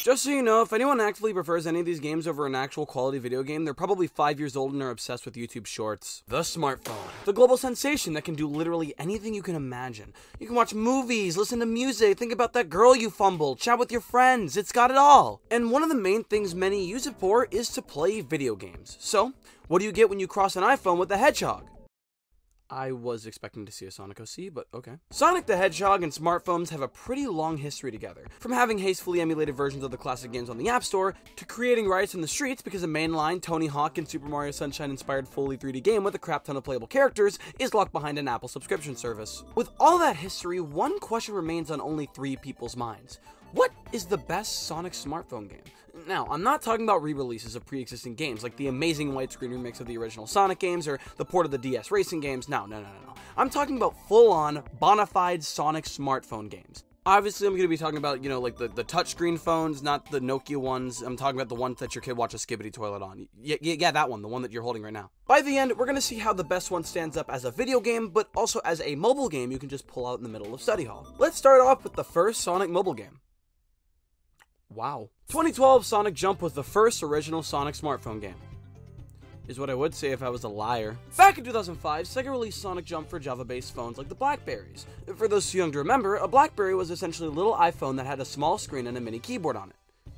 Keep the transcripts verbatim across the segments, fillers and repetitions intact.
Rush. Just so you know, if anyone actively prefers any of these games over an actual quality video game, they're probably five years old and are obsessed with YouTube Shorts. The smartphone. The global sensation that can do literally anything you can imagine. You can watch movies, listen to music, think about that girl you fumbled, chat with your friends, it's got it all. And one of the main things many use it for is to play video games. So, what do you get when you cross an iPhone with a hedgehog? I was expecting to see a Sonic O C, but okay. Sonic the Hedgehog and smartphones have a pretty long history together, from having hastily emulated versions of the classic games on the App Store, to creating riots in the streets because a mainline Tony Hawk and Super Mario Sunshine inspired fully three D game with a crap ton of playable characters is locked behind an Apple subscription service. With all that history, one question remains on only three people's minds. What is the best Sonic smartphone game? Now, I'm not talking about re-releases of pre-existing games, like the amazing widescreen remix of the original Sonic games or the port of the D S racing games. No, no, no, no, no. I'm talking about full-on, bona-fide Sonic smartphone games. Obviously, I'm going to be talking about, you know, like the, the touchscreen phones, not the Nokia ones. I'm talking about the ones that your kid watches Skibbity Toilet on. Yeah, yeah, yeah, that one, the one that you're holding right now. By the end, we're going to see how the best one stands up as a video game, but also as a mobile game you can just pull out in the middle of study hall. Let's start off with the first Sonic mobile game. Wow. twenty twelve Sonic Jump was the first original Sonic smartphone game. Is what I would say if I was a liar. Back in two thousand five, Sega released Sonic Jump for Java-based phones like the BlackBerries. For those too young to remember, a BlackBerry was essentially a little iPhone that had a small screen and a mini keyboard on it.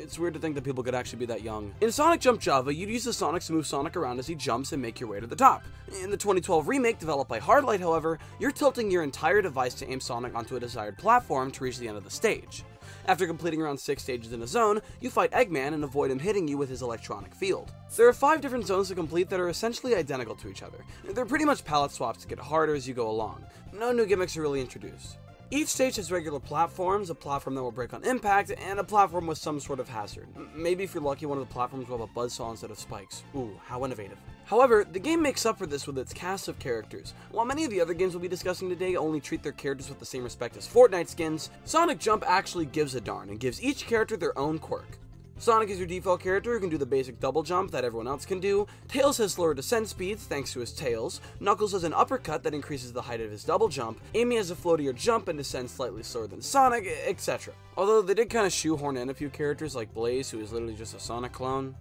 It's weird to think that people could actually be that young. In Sonic Jump Java, you'd use the Sonics to move Sonic around as he jumps and make your way to the top. In the twenty twelve remake developed by Hardlight, however, you're tilting your entire device to aim Sonic onto a desired platform to reach the end of the stage. After completing around six stages in a zone, you fight Eggman and avoid him hitting you with his electronic field. There are five different zones to complete that are essentially identical to each other. They're pretty much palette swaps to get harder as you go along. No new gimmicks are really introduced. Each stage has regular platforms, a platform that will break on impact, and a platform with some sort of hazard. Maybe if you're lucky, one of the platforms will have a buzzsaw instead of spikes. Ooh, how innovative. However, the game makes up for this with its cast of characters. While many of the other games we'll be discussing today only treat their characters with the same respect as Fortnite skins, Sonic Jump actually gives a darn and gives each character their own quirk. Sonic is your default character who can do the basic double jump that everyone else can do, Tails has slower descent speeds thanks to his tails, Knuckles has an uppercut that increases the height of his double jump, Amy has a floatier jump and descends slightly slower than Sonic, et cetera. Although they did kind of shoehorn in a few characters like Blaze, who is literally just a Sonic clone.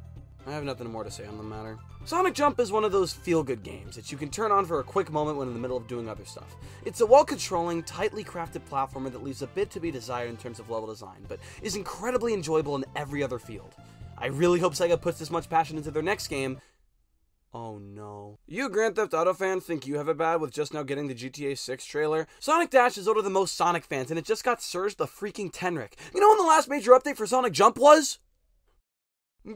I have nothing more to say on the matter. Sonic Jump is one of those feel-good games that you can turn on for a quick moment when in the middle of doing other stuff. It's a well-controlling, tightly crafted platformer that leaves a bit to be desired in terms of level design, but is incredibly enjoyable in every other field. I really hope Sega puts this much passion into their next game. Oh no. You Grand Theft Auto fans think you have it bad with just now getting the G T A six trailer? Sonic Dash is older than most Sonic fans and it just got surged the freaking Tenric. You know when the last major update for Sonic Jump was?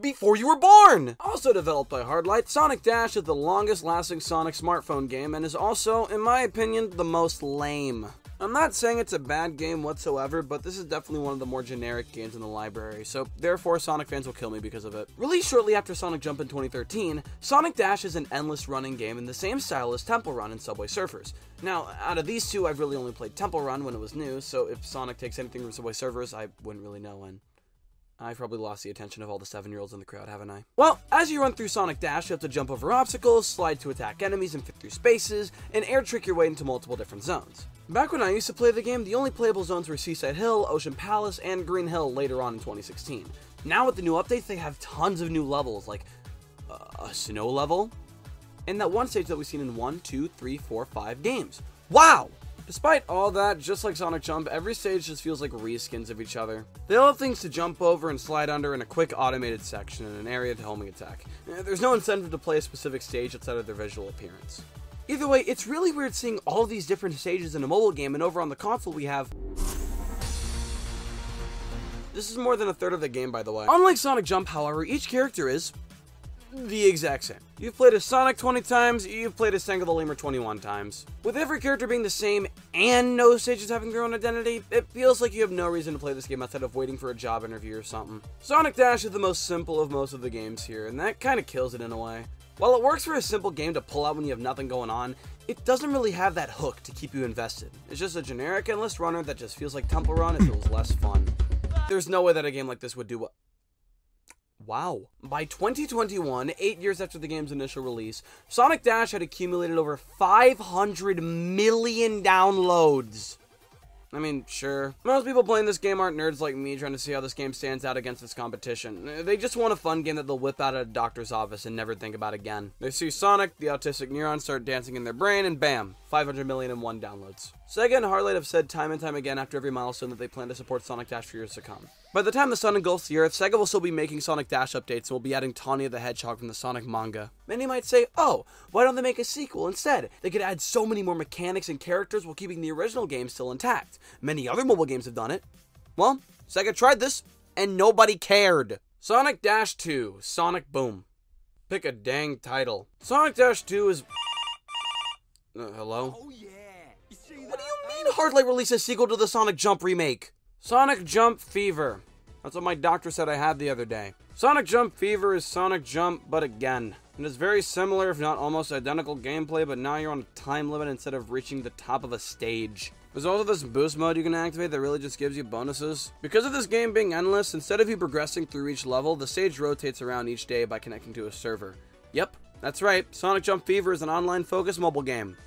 Before you were born! Also developed by Hardlight, Sonic Dash is the longest-lasting Sonic smartphone game and is also, in my opinion, the most lame. I'm not saying it's a bad game whatsoever, but this is definitely one of the more generic games in the library, so therefore Sonic fans will kill me because of it. Released shortly after Sonic Jump in twenty thirteen, Sonic Dash is an endless running game in the same style as Temple Run and Subway Surfers. Now, out of these two, I've really only played Temple Run when it was new, so if Sonic takes anything from Subway Surfers, I wouldn't really know when. I've probably lost the attention of all the seven-year-olds in the crowd, haven't I? Well, as you run through Sonic Dash, you have to jump over obstacles, slide to attack enemies and fit through spaces, and air trick your way into multiple different zones. Back when I used to play the game, the only playable zones were Seaside Hill, Ocean Palace, and Green Hill later on in twenty sixteen. Now with the new updates, they have tons of new levels, like uh, a snow level, and that one stage that we've seen in one, two, three, four, five games. Wow! Despite all that, just like Sonic Jump, every stage just feels like reskins of each other. They all have things to jump over and slide under in a quick automated section and an area to homing attack. There's no incentive to play a specific stage outside of their visual appearance. Either way, it's really weird seeing all these different stages in a mobile game, and over on the console we have... This is more than a third of the game, by the way. Unlike Sonic Jump, however, each character is... the exact same. You've played as Sonic twenty times, you've played as Tango the Lemur twenty-one times. With every character being the same and no stages having their own identity, it feels like you have no reason to play this game outside of waiting for a job interview or something. Sonic Dash is the most simple of most of the games here, and that kind of kills it in a way. While it works for a simple game to pull out when you have nothing going on, it doesn't really have that hook to keep you invested. It's just a generic endless runner that just feels like Temple Run if it was less fun. There's no way that a game like this would do what... Wow. By twenty twenty-one, eight years after the game's initial release, Sonic Dash had accumulated over five hundred million downloads. I mean, sure. Most people playing this game aren't nerds like me trying to see how this game stands out against its competition. They just want a fun game that they'll whip out at a doctor's office and never think about again. They see Sonic, the autistic neurons start dancing in their brain, and bam, five hundred million and one downloads. Sega and Hardlight have said time and time again after every milestone that they plan to support Sonic Dash for years to come. By the time the sun engulfs the Earth, Sega will still be making Sonic Dash updates and will be adding Tomoya the Hedgehog from the Sonic manga. Many might say, oh, why don't they make a sequel instead? They could add so many more mechanics and characters while keeping the original game still intact. Many other mobile games have done it. Well, Sega tried this, and nobody cared. Sonic Dash two, Sonic Boom. Pick a dang title. Sonic Dash two is... Uh, hello? Oh, yeah. What do you mean Hardlight released a sequel to the Sonic Jump remake? Sonic Jump Fever. That's what my doctor said I had the other day. Sonic Jump Fever is Sonic Jump, but again. It is very similar, if not almost identical gameplay, but now you're on a time limit instead of reaching the top of a stage. There's also this boost mode you can activate that really just gives you bonuses. Because of this game being endless, instead of you progressing through each level, the stage rotates around each day by connecting to a server. Yep, that's right, Sonic Jump Fever is an online-focused mobile game.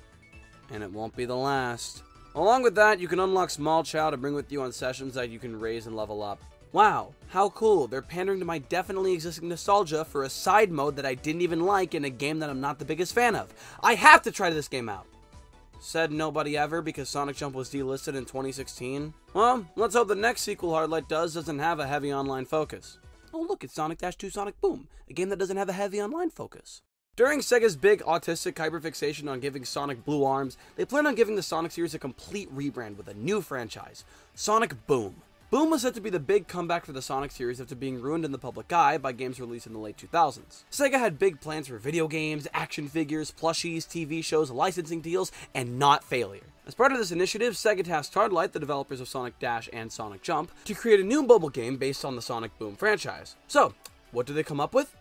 And it won't be the last. Along with that, you can unlock Small Chow to bring with you on sessions that you can raise and level up. Wow, how cool, they're pandering to my definitely existing nostalgia for a side mode that I didn't even like in a game that I'm not the biggest fan of. I have to try this game out. Said nobody ever because Sonic Jump was delisted in twenty sixteen. Well, let's hope the next sequel Hardlight does doesn't have a heavy online focus. Oh look, it's Sonic Dash two Sonic Boom, a game that doesn't have a heavy online focus. During Sega's big autistic hyperfixation on giving Sonic blue arms, they plan on giving the Sonic series a complete rebrand with a new franchise, Sonic Boom. Boom was said to be the big comeback for the Sonic series after being ruined in the public eye by games released in the late two thousands. Sega had big plans for video games, action figures, plushies, T V shows, licensing deals, and not failure. As part of this initiative, Sega tasked Hardlight, the developers of Sonic Dash and Sonic Jump, to create a new mobile game based on the Sonic Boom franchise. So, what did they come up with?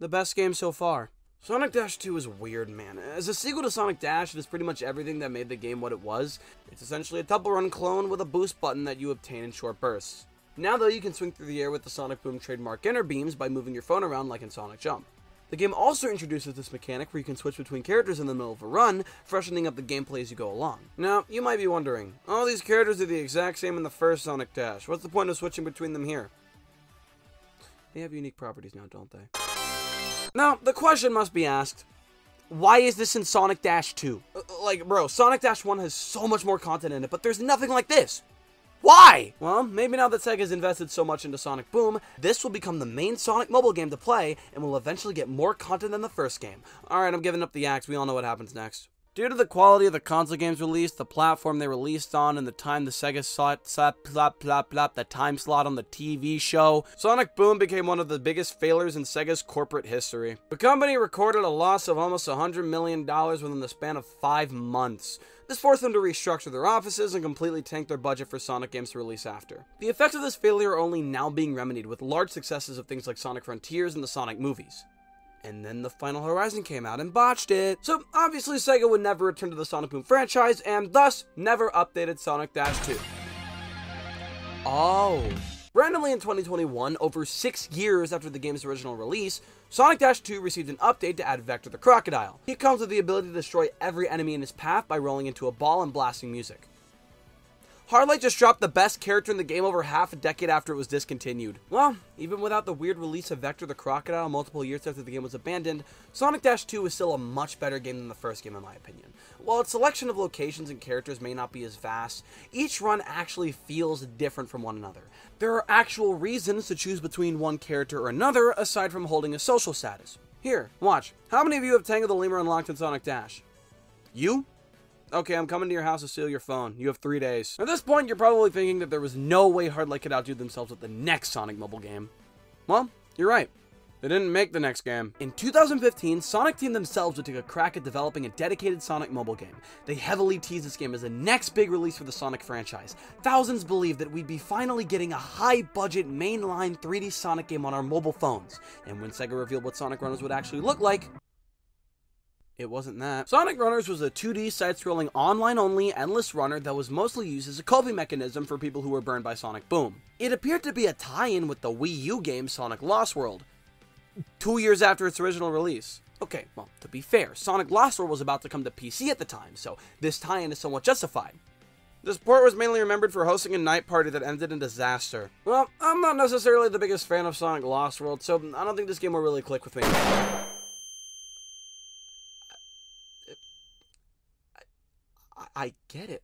The best game so far. Sonic Dash two is weird, man. As a sequel to Sonic Dash, it is pretty much everything that made the game what it was. It's essentially a Temple Run clone with a boost button that you obtain in short bursts. Now though, you can swing through the air with the Sonic Boom trademark inner beams by moving your phone around like in Sonic Jump. The game also introduces this mechanic where you can switch between characters in the middle of a run, freshening up the gameplay as you go along. Now, you might be wondering, all these characters are the exact same in the first Sonic Dash. What's the point of switching between them here? They have unique properties now, don't they? Now, the question must be asked, why is this in Sonic Dash two? Like, bro, Sonic Dash one has so much more content in it, but there's nothing like this. Why? Well, maybe now that Sega's invested so much into Sonic Boom, this will become the main Sonic mobile game to play, and will eventually get more content than the first game. Alright, I'm giving up the axe, we all know what happens next. Due to the quality of the console games released, the platform they released on, and the time the Sega slot, slot, plop, plop, plop, the time slot on the T V show, Sonic Boom became one of the biggest failures in Sega's corporate history. The company recorded a loss of almost one hundred million dollars within the span of five months. This forced them to restructure their offices and completely tank their budget for Sonic games to release after. The effects of this failure are only now being remedied with large successes of things like Sonic Frontiers and the Sonic movies. And then the Final Horizon came out and botched it. So obviously Sega would never return to the Sonic Boom franchise and thus never updated Sonic Dash two. Oh. Randomly in twenty twenty-one, over six years after the game's original release, Sonic Dash two received an update to add Vector the Crocodile. He comes with the ability to destroy every enemy in his path by rolling into a ball and blasting music. Hardlight just dropped the best character in the game over half a decade after it was discontinued. Well, even without the weird release of Vector the Crocodile multiple years after the game was abandoned, Sonic Dash two is still a much better game than the first game in my opinion. While its selection of locations and characters may not be as vast, each run actually feels different from one another. There are actual reasons to choose between one character or another aside from holding a social status. Here, watch. How many of you have Tango the Lemur unlocked in Sonic Dash? You? Okay, I'm coming to your house to steal your phone. You have three days. At this point, you're probably thinking that there was no way Hardlight could outdo themselves with the next Sonic mobile game. Well, you're right. They didn't make the next game. In two thousand fifteen, Sonic Team themselves would take a crack at developing a dedicated Sonic mobile game. They heavily teased this game as the next big release for the Sonic franchise. Thousands believed that we'd be finally getting a high-budget, mainline three D Sonic game on our mobile phones. And when Sega revealed what Sonic Runners would actually look like, it wasn't that. Sonic Runners was a two D side-scrolling online-only endless runner that was mostly used as a coping mechanism for people who were burned by Sonic Boom. It appeared to be a tie-in with the Wii U game Sonic Lost World, two years after its original release. Okay, well, to be fair, Sonic Lost World was about to come to P C at the time, so this tie-in is somewhat justified. This port was mainly remembered for hosting a night party that ended in disaster. Well, I'm not necessarily the biggest fan of Sonic Lost World, so I don't think this game will really click with me. I, I get it.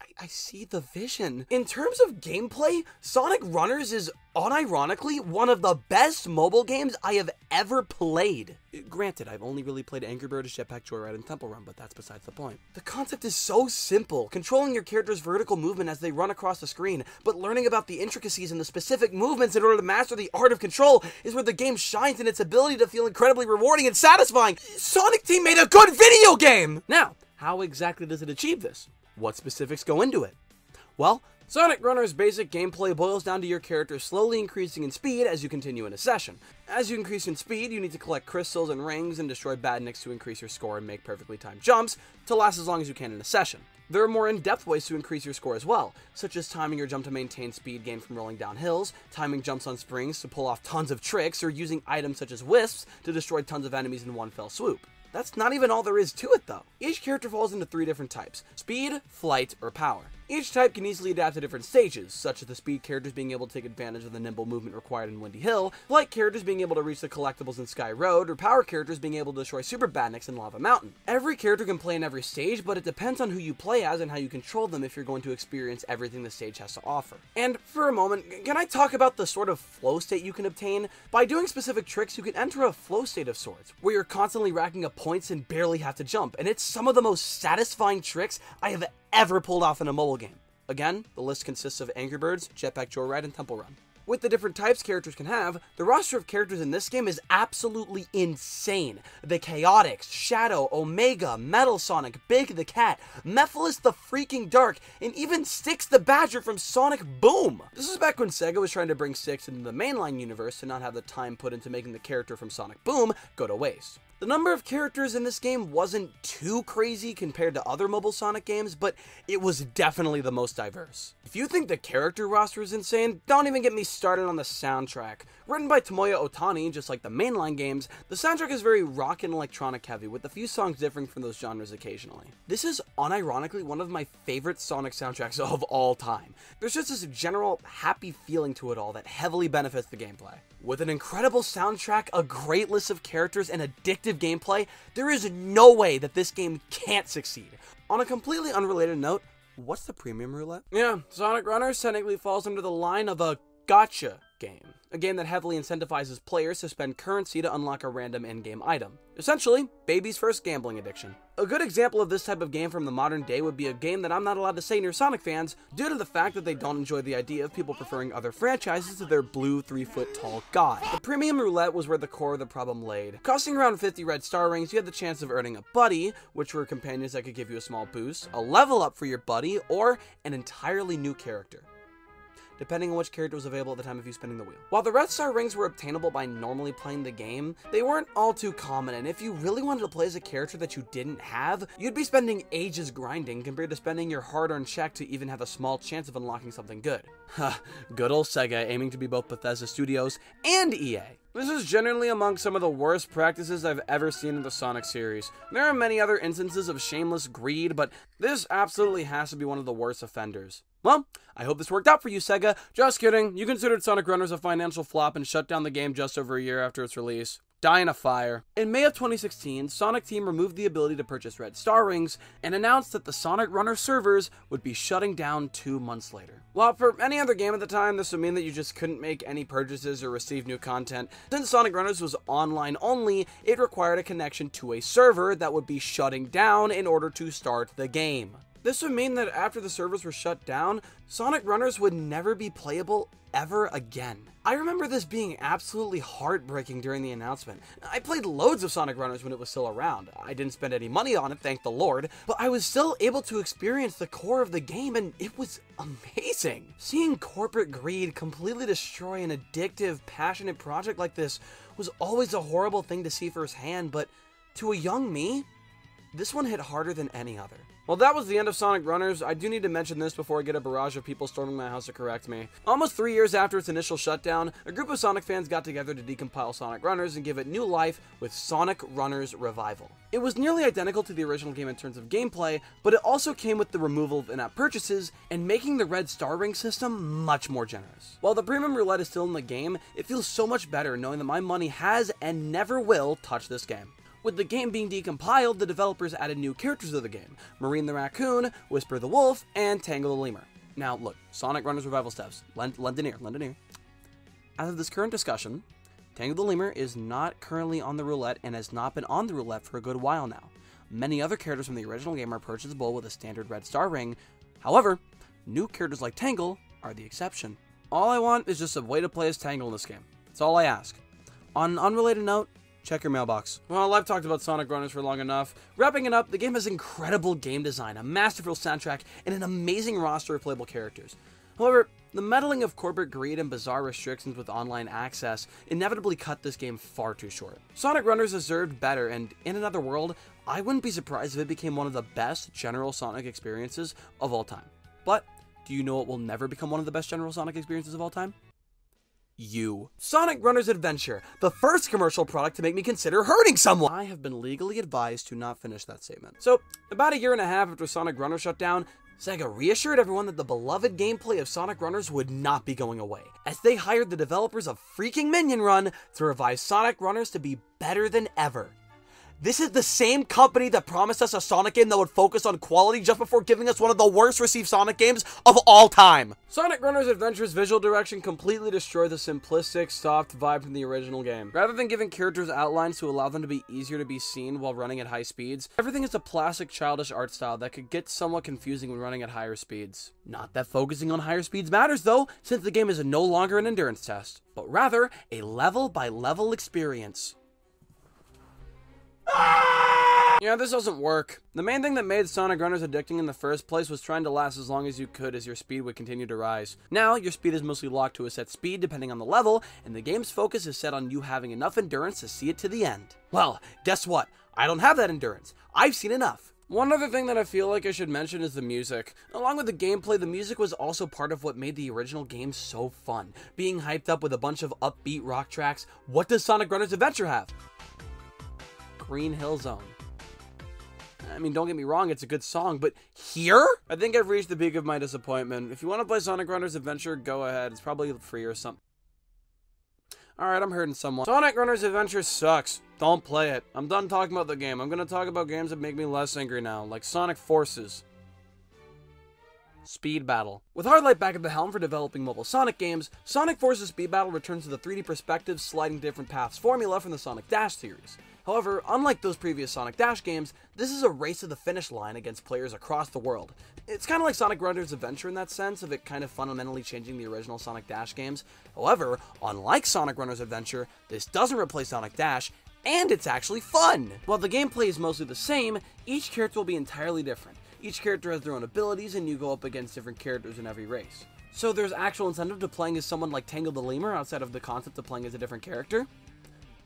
I, I see the vision. In terms of gameplay, Sonic Runners is unironically one of the best mobile games I have ever played. Granted, I've only really played Angry Birds, Jetpack Joyride, and Temple Run, but that's besides the point. The concept is so simple, controlling your character's vertical movement as they run across the screen, but learning about the intricacies and the specific movements in order to master the art of control is where the game shines in its ability to feel incredibly rewarding and satisfying. Sonic Team made a good video game! Now, how exactly does it achieve this? What specifics go into it? Well, Sonic Runners' basic gameplay boils down to your character slowly increasing in speed as you continue in a session. As you increase in speed, you need to collect crystals and rings and destroy badniks to increase your score and make perfectly timed jumps to last as long as you can in a session. There are more in-depth ways to increase your score as well, such as timing your jump to maintain speed gained from rolling down hills, timing jumps on springs to pull off tons of tricks, or using items such as wisps to destroy tons of enemies in one fell swoop. That's not even all there is to it, though. Each character falls into three different types: speed, flight, or power. Each type can easily adapt to different stages, such as the speed characters being able to take advantage of the nimble movement required in Windy Hill, flight characters being able to reach the collectibles in Sky Road, or power characters being able to destroy super badniks in Lava Mountain. Every character can play in every stage, but it depends on who you play as and how you control them if you're going to experience everything the stage has to offer. And for a moment, can I talk about the sort of flow state you can obtain? By doing specific tricks, you can enter a flow state of sorts, where you're constantly racking up points and barely have to jump, and it's some of the most satisfying tricks I have ever pulled off in a mobile game. Again, the list consists of Angry Birds, Jetpack Joyride, and Temple Run. With the different types characters can have, the roster of characters in this game is absolutely insane. The Chaotix, Shadow, Omega, Metal Sonic, Big the Cat, Mephiles the freaking Dark, and even Styx the Badger from Sonic Boom! This is back when Sega was trying to bring Styx into the mainline universe to not have the time put into making the character from Sonic Boom go to waste. The number of characters in this game wasn't too crazy compared to other mobile Sonic games, but it was definitely the most diverse. If you think the character roster is insane, don't even get me started on the soundtrack. Written by Tomoya Otani, just like the mainline games, the soundtrack is very rock and electronic heavy, with a few songs differing from those genres occasionally. This is unironically one of my favorite Sonic soundtracks of all time. There's just this general happy feeling to it all that heavily benefits the gameplay. With an incredible soundtrack, a great list of characters, and addictive gameplay, there is no way that this game can't succeed. On a completely unrelated note, what's the premium roulette? Yeah, Sonic Runners technically falls under the line of a gacha game, a game that heavily incentivizes players to spend currency to unlock a random in-game item. Essentially, baby's first gambling addiction. A good example of this type of game from the modern day would be a game that I'm not allowed to say near Sonic fans due to the fact that they don't enjoy the idea of people preferring other franchises to their blue three-foot-tall god. The premium roulette was where the core of the problem laid. Costing around fifty red star rings, you had the chance of earning a buddy, which were companions that could give you a small boost, a level up for your buddy, or an entirely new character, depending on which character was available at the time of you spinning the wheel. While the red star rings were obtainable by normally playing the game, they weren't all too common, and if you really wanted to play as a character that you didn't have, you'd be spending ages grinding compared to spending your hard-earned check to even have a small chance of unlocking something good. Huh, good old Sega, aiming to be both Bethesda Studios and E A. This is generally among some of the worst practices I've ever seen in the Sonic series. There are many other instances of shameless greed, but this absolutely has to be one of the worst offenders. Well, I hope this worked out for you, Sega. Just kidding, you considered Sonic Runners a financial flop and shut down the game just over a year after its release. Die in a fire. In May of twenty sixteen, Sonic Team removed the ability to purchase red star rings and announced that the Sonic Runner servers would be shutting down two months later. While for any other game at the time, this would mean that you just couldn't make any purchases or receive new content. Since Sonic Runners was online only, it required a connection to a server that would be shutting down in order to start the game. This would mean that after the servers were shut down, Sonic Runners would never be playable ever again. I remember this being absolutely heartbreaking during the announcement. I played loads of Sonic Runners when it was still around. I didn't spend any money on it, thank the Lord, but I was still able to experience the core of the game, and it was amazing. Seeing corporate greed completely destroy an addictive, passionate project like this was always a horrible thing to see firsthand, but to a young me, this one hit harder than any other. Well, that was the end of Sonic Runners. I do need to mention this before I get a barrage of people storming my house to correct me. Almost three years after its initial shutdown, a group of Sonic fans got together to decompile Sonic Runners and give it new life with Sonic Runners Revival. It was nearly identical to the original game in terms of gameplay, but it also came with the removal of in-app purchases and making the red star ring system much more generous. While the premium roulette is still in the game, it feels so much better knowing that my money has and never will touch this game. With the game being decompiled, the developers added new characters to the game: Marine the Raccoon, Whisper the Wolf, and Tangle the Lemur. Now look, Sonic Runners Revival steps. Lend, lend an ear, lend an ear. As of this current discussion, Tangle the Lemur is not currently on the roulette and has not been on the roulette for a good while now. Many other characters from the original game are purchasable with a standard red star ring. However, new characters like Tangle are the exception. All I want is just a way to play as Tangle in this game. That's all I ask. On an unrelated note, check your mailbox. Well, I've talked about Sonic Runners for long enough. Wrapping it up, the game has incredible game design, a masterful soundtrack, and an amazing roster of playable characters. However, the meddling of corporate greed and bizarre restrictions with online access inevitably cut this game far too short. Sonic Runners deserved better, and in another world, I wouldn't be surprised if it became one of the best general Sonic experiences of all time. But do you know it will never become one of the best general Sonic experiences of all time? You. Sonic Runners Adventure, the first commercial product to make me consider hurting someone! I have been legally advised to not finish that statement. So, about a year and a half after Sonic Runners shut down, Sega reassured everyone that the beloved gameplay of Sonic Runners would not be going away, as they hired the developers of freaking Minion Run to revise Sonic Runners to be better than ever. This is the same company that promised us a Sonic game that would focus on quality just before giving us one of the worst received Sonic games of all time. Sonic Runners Adventure's visual direction completely destroyed the simplistic, soft vibe from the original game. Rather than giving characters outlines to allow them to be easier to be seen while running at high speeds, everything is a plastic, childish art style that could get somewhat confusing when running at higher speeds. Not that focusing on higher speeds matters though, since the game is no longer an endurance test, but rather a level-by-level experience. Yeah, this doesn't work. The main thing that made Sonic Runners addicting in the first place was trying to last as long as you could as your speed would continue to rise. Now, your speed is mostly locked to a set speed depending on the level, and the game's focus is set on you having enough endurance to see it to the end. Well, guess what? I don't have that endurance. I've seen enough. One other thing that I feel like I should mention is the music. Along with the gameplay, the music was also part of what made the original game so fun. Being hyped up with a bunch of upbeat rock tracks, what does Sonic Runners Adventure have? Green Hill Zone. I mean, don't get me wrong, it's a good song, but here? I think I've reached the peak of my disappointment. If you want to play Sonic Runners Adventure, go ahead. It's probably free or something. Alright, I'm hurting someone. Sonic Runners Adventure sucks. Don't play it. I'm done talking about the game. I'm gonna talk about games that make me less angry now, like Sonic Forces Speed Battle. With Hardlight back at the helm for developing mobile Sonic games, Sonic Forces Speed Battle returns to the three D perspective, sliding different paths formula from the Sonic Dash series. However, unlike those previous Sonic Dash games, this is a race to the finish line against players across the world. It's kind of like Sonic Runners Adventure in that sense, of it kind of fundamentally changing the original Sonic Dash games. However, unlike Sonic Runners Adventure, this doesn't replace Sonic Dash, and it's actually fun! While the gameplay is mostly the same, each character will be entirely different. Each character has their own abilities, and you go up against different characters in every race. So there's actual incentive to playing as someone like Tangle the Lemur outside of the concept of playing as a different character.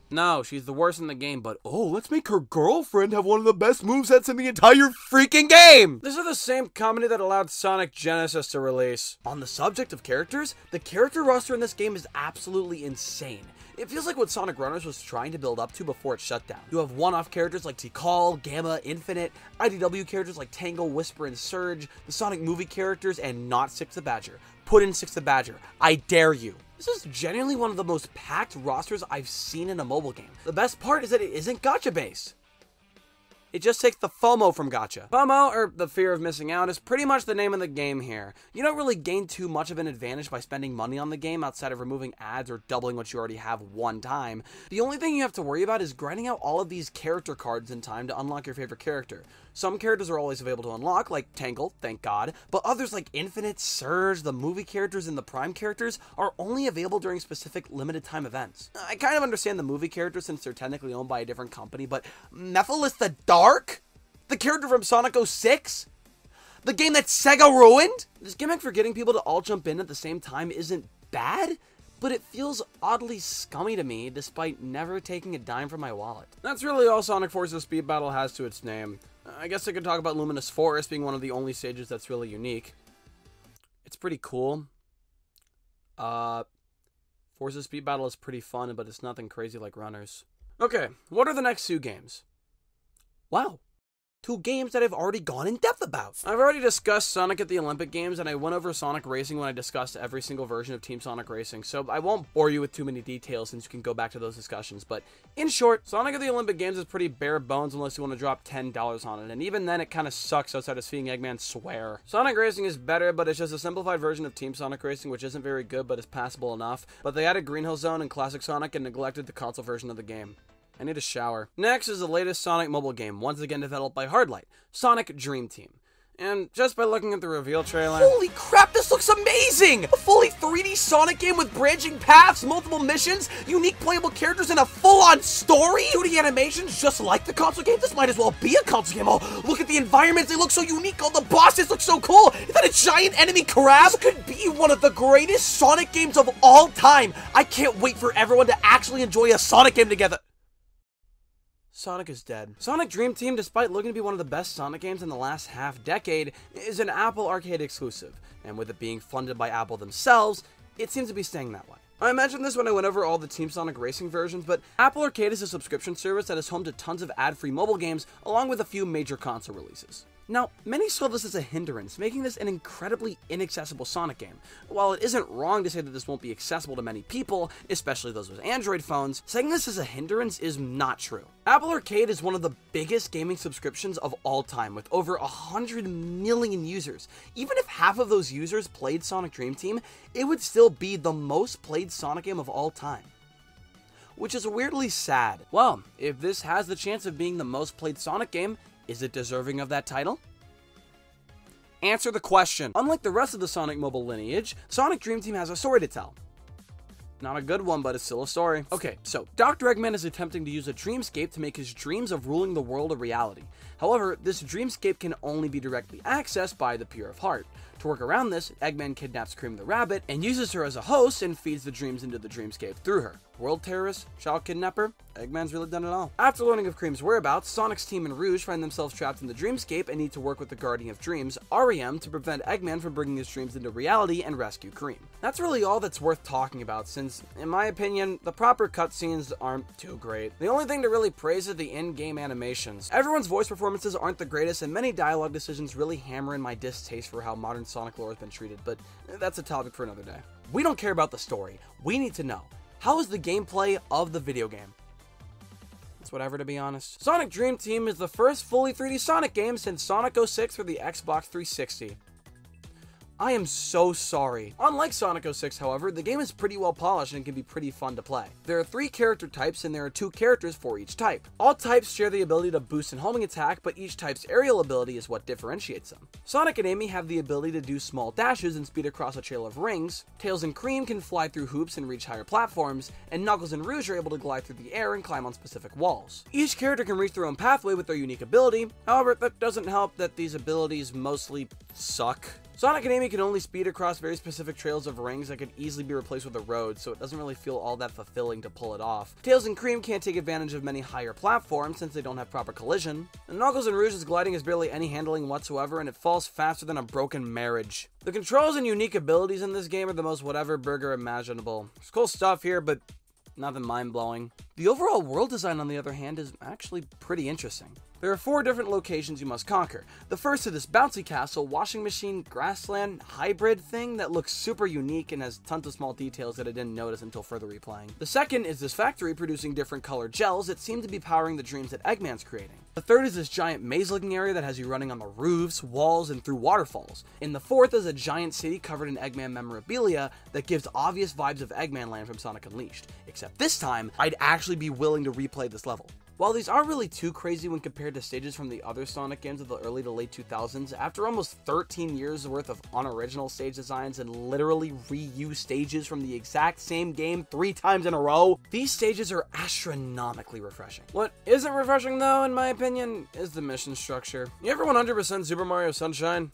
No, she's the worst in the game, but oh, let's make her girlfriend have one of the best movesets in the entire freaking game! This is the same company that allowed Sonic Genesis to release. On the subject of characters, the character roster in this game is absolutely insane. It feels like what Sonic Runners was trying to build up to before it shut down. You have one-off characters like Tikal, Gamma, Infinite, I D W characters like Tangle, Whisper, and Surge, the Sonic movie characters, and not Six the Badger. Put in Six the Badger. I dare you. This is genuinely one of the most packed rosters I've seen in a mobile game. The best part is that it isn't gacha-based. It just takes the FOMO from gacha. FOMO, or the fear of missing out, is pretty much the name of the game here. You don't really gain too much of an advantage by spending money on the game outside of removing ads or doubling what you already have one time. The only thing you have to worry about is grinding out all of these character cards in time to unlock your favorite character. Some characters are always available to unlock, like Tangle, thank God, but others like Infinite, Surge, the movie characters, and the Prime characters are only available during specific limited time events. I kind of understand the movie characters since they're technically owned by a different company, but Mephiles the Dark? The character from Sonic oh six? The game that Sega ruined? This gimmick for getting people to all jump in at the same time isn't bad, but it feels oddly scummy to me despite never taking a dime from my wallet. That's really all Sonic Forces Speed Battle has to its name. I guess I could talk about Luminous Forest being one of the only stages that's really unique. It's pretty cool. Uh, Forces Speed Battle is pretty fun, but it's nothing crazy like Runners. Okay, what are the next two games? Wow. Two games that I've already gone in depth about. I've already discussed Sonic at the Olympic Games, and I went over Sonic Racing when I discussed every single version of Team Sonic Racing, so I won't bore you with too many details since you can go back to those discussions. But in short, Sonic at the Olympic Games is pretty bare bones unless you want to drop ten dollars on it, and even then it kind of sucks outside of seeing Eggman swear. Sonic Racing is better, but it's just a simplified version of Team Sonic Racing, which isn't very good but is passable enough, but they added Green Hill Zone and Classic Sonic and neglected the console version of the game. I need a shower. Next is the latest Sonic mobile game, once again developed by Hardlight, Sonic Dream Team. And just by looking at the reveal trailer... Holy crap, this looks amazing! A fully three D Sonic game with branching paths, multiple missions, unique playable characters, and a full-on story? two D animations just like the console game? This might as well be a console game. Oh, look at the environments, they look so unique. All the bosses look so cool. Is that a giant enemy crab? This could be one of the greatest Sonic games of all time. I can't wait for everyone to actually enjoy a Sonic game together. Sonic is dead. Sonic Dream Team, despite looking to be one of the best Sonic games in the last half decade, is an Apple Arcade exclusive, and with it being funded by Apple themselves, it seems to be staying that way. I mentioned this when I went over all the Team Sonic Racing versions, but Apple Arcade is a subscription service that is home to tons of ad-free mobile games, along with a few major console releases. Now, many saw this as a hindrance, making this an incredibly inaccessible Sonic game. While it isn't wrong to say that this won't be accessible to many people, especially those with Android phones, saying this is a hindrance is not true. Apple Arcade is one of the biggest gaming subscriptions of all time, with over one hundred million users. Even if half of those users played Sonic Dream Team, it would still be the most played Sonic game of all time, which is weirdly sad. Well, if this has the chance of being the most played Sonic game, is it deserving of that title? Answer the question. Unlike the rest of the Sonic mobile lineage, Sonic Dream Team has a story to tell. Not a good one, but it's still a story. Okay, so Doctor Eggman is attempting to use a dreamscape to make his dreams of ruling the world a reality. However, this dreamscape can only be directly accessed by the pure of heart. To work around this, Eggman kidnaps Cream the Rabbit and uses her as a host and feeds the dreams into the dreamscape through her. World terrorist, child kidnapper, Eggman's really done it all. After learning of Cream's whereabouts, Sonic's team and Rouge find themselves trapped in the dreamscape and need to work with the Guardian of Dreams, R E M, to prevent Eggman from bringing his dreams into reality and rescue Cream. That's really all that's worth talking about since, in my opinion, the proper cutscenes aren't too great. The only thing to really praise is the in-game animations. Everyone's voice performances aren't the greatest and many dialogue decisions really hammer in my distaste for how modern Sonic lore has been treated, but that's a topic for another day. We don't care about the story. We need to know, how is the gameplay of the video game? It's whatever, to be honest. Sonic Dream Team is the first fully three D Sonic game since Sonic oh six for the Xbox three sixty. I am so sorry. Unlike Sonic oh six, however, the game is pretty well polished and can be pretty fun to play. There are three character types and there are two characters for each type. All types share the ability to boost and homing attack, but each type's aerial ability is what differentiates them. Sonic and Amy have the ability to do small dashes and speed across a trail of rings, Tails and Cream can fly through hoops and reach higher platforms, and Knuckles and Rouge are able to glide through the air and climb on specific walls. Each character can reach their own pathway with their unique ability, however, that doesn't help that these abilities mostly suck. Sonic and Amy can only speed across very specific trails of rings that could easily be replaced with a road, so it doesn't really feel all that fulfilling to pull it off. Tails and Cream can't take advantage of many higher platforms since they don't have proper collision. And Knuckles and Rouge's gliding has barely any handling whatsoever, and it falls faster than a broken marriage. The controls and unique abilities in this game are the most whatever burger imaginable. There's cool stuff here, but nothing mind-blowing. The overall world design, on the other hand, is actually pretty interesting. There are four different locations you must conquer. The first is this bouncy castle, washing machine, grassland, hybrid thing that looks super unique and has tons of small details that I didn't notice until further replaying. The second is this factory producing different colored gels that seem to be powering the dreams that Eggman's creating. The third is this giant maze-looking area that has you running on the roofs, walls, and through waterfalls. And the fourth is a giant city covered in Eggman memorabilia that gives obvious vibes of Eggman Land from Sonic Unleashed. Except this time, I'd actually be willing to replay this level. While these aren't really too crazy when compared to stages from the other Sonic games of the early to late two thousands, after almost thirteen years worth of unoriginal stage designs and literally reused stages from the exact same game three times in a row, these stages are astronomically refreshing. What isn't refreshing though, in my opinion, is the mission structure. You ever one hundred percent Super Mario Sunshine?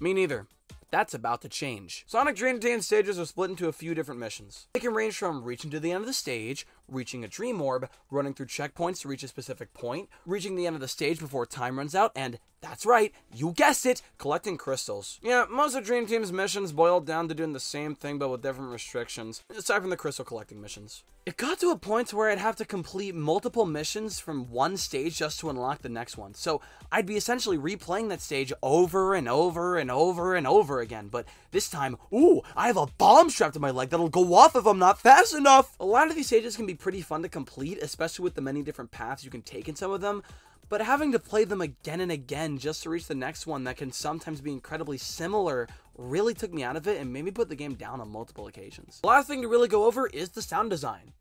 Me neither. That's about to change. Sonic Dream Team stages are split into a few different missions. They can range from reaching to the end of the stage, reaching a Dream Orb, running through checkpoints to reach a specific point, reaching the end of the stage before time runs out, and, that's right, you guessed it, collecting crystals. Yeah, most of Dream Team's missions boiled down to doing the same thing but with different restrictions, aside from the crystal collecting missions. It got to a point to where I'd have to complete multiple missions from one stage just to unlock the next one, so I'd be essentially replaying that stage over and over and over and over again, but this time, ooh, I have a bomb strapped to my leg that'll go off if I'm not fast enough! A lot of these stages can be pretty fun to complete, especially with the many different paths you can take in some of them, but having to play them again and again just to reach the next one that can sometimes be incredibly similar really took me out of it and made me put the game down on multiple occasions. The last thing to really go over is the sound design.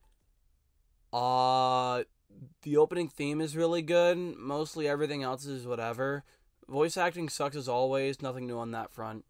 Uh, the opening theme is really good, mostly everything else is whatever. Voice acting sucks as always, nothing new on that front.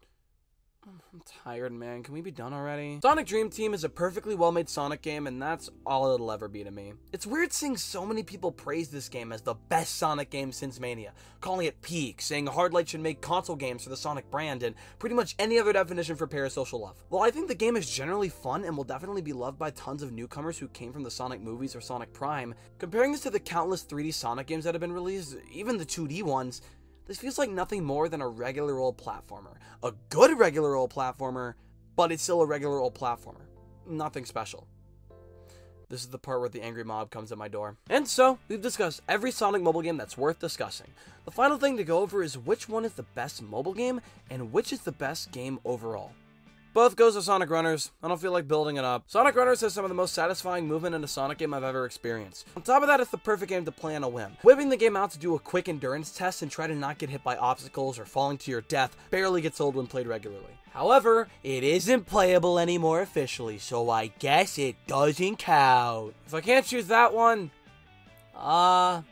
I'm tired, man. Can we be done already? Sonic Dream Team is a perfectly well-made Sonic game, and that's all it'll ever be to me. It's weird seeing so many people praise this game as the best Sonic game since Mania, calling it peak, saying Hardlight should make console games for the Sonic brand, and pretty much any other definition for parasocial love. While I think the game is generally fun and will definitely be loved by tons of newcomers who came from the Sonic movies or Sonic Prime, comparing this to the countless three D Sonic games that have been released, even the two D ones, this feels like nothing more than a regular old platformer. A good regular old platformer, but it's still a regular old platformer. Nothing special. This is the part where the angry mob comes at my door. And so, we've discussed every Sonic mobile game that's worth discussing. The final thing to go over is which one is the best mobile game, and which is the best game overall. Both goes to Sonic Runners. I don't feel like building it up. Sonic Runners has some of the most satisfying movement in a Sonic game I've ever experienced. On top of that, it's the perfect game to play on a whim. Whipping the game out to do a quick endurance test and try to not get hit by obstacles or falling to your death barely gets old when played regularly. However, it isn't playable anymore officially, so I guess it doesn't count. If I can't choose that one, uh...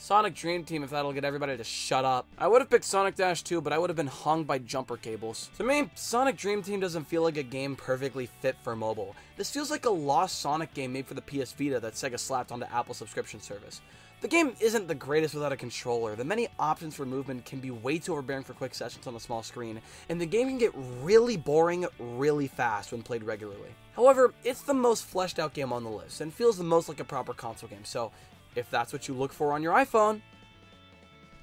Sonic Dream Team, if that'll get everybody to shut up. I would have picked Sonic Dash two, but I would have been hung by jumper cables. To me, Sonic Dream Team doesn't feel like a game perfectly fit for mobile. This feels like a lost Sonic game made for the P S Vita that Sega slapped onto Apple's subscription service. The game isn't the greatest without a controller, the many options for movement can be way too overbearing for quick sessions on a small screen, and the game can get really boring really fast when played regularly. However, it's the most fleshed out game on the list, and feels the most like a proper console game, so if that's what you look for on your iPhone,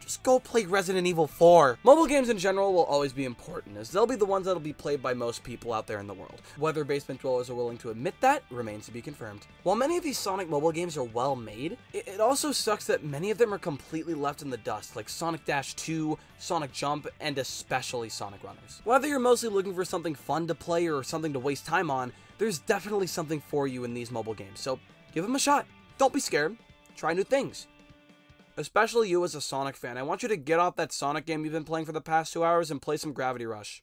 just go play Resident Evil four. Mobile games in general will always be important, as they'll be the ones that'll be played by most people out there in the world. Whether basement dwellers are willing to admit that remains to be confirmed. While many of these Sonic mobile games are well made, it also sucks that many of them are completely left in the dust, like Sonic Dash two, Sonic Jump, and especially Sonic Runners. Whether you're mostly looking for something fun to play or something to waste time on, there's definitely something for you in these mobile games, so give them a shot. Don't be scared. Try new things. Especially you as a Sonic fan, I want you to get off that Sonic game you've been playing for the past two hours and play some Gravity Rush.